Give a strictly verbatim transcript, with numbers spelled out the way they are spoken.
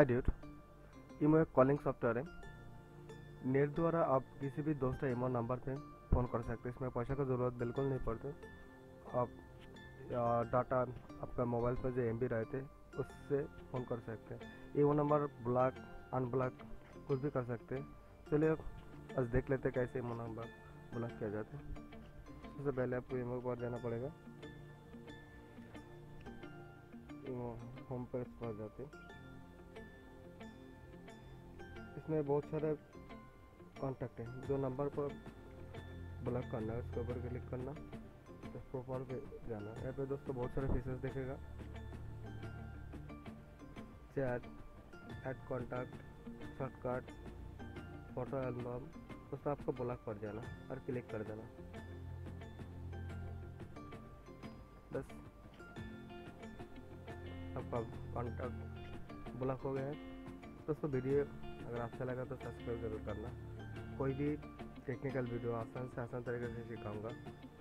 हाय dude, imo एक calling software है। Net द्वारा आप किसी भी दोस्त या imo नंबर पे फ़ोन कर सकते हैं। इसमें पैसे की ज़रूरत बिल्कुल नहीं पड़ती। आप डाटा आपका मोबाइल पर जो एम बी रहते उससे फ़ोन कर सकते हैं। imo नंबर ब्लॉक अनब्लॉक कुछ भी कर सकते हैं। चलिए आज देख लेते कैसे imo नंबर ब्लॉक किया जाता है। सबसे पहले आपको imo पर जाना पड़ेगा। imo होम पेज पर जाते इसमें बहुत सारे कॉन्टैक्ट हैं। जो नंबर पर ब्लॉक करना है उसके ऊपर क्लिक करना, प्रोफाइल पे जाना। यहाँ पे दोस्तों बहुत सारे फीचर्स देखेगा, chat, add contact, shortcut, photo album. दोस्तों आपको ब्लॉक पर जाना और क्लिक कर देना। बस आपका कॉन्टैक्ट ब्लॉक हो गया है। दोस्तों वीडियो अगर अच्छा लगा तो सब्सक्राइब जरूर करना। कोई भी टेक्निकल वीडियो आसान से आसान तरीके से सिखाऊंगा।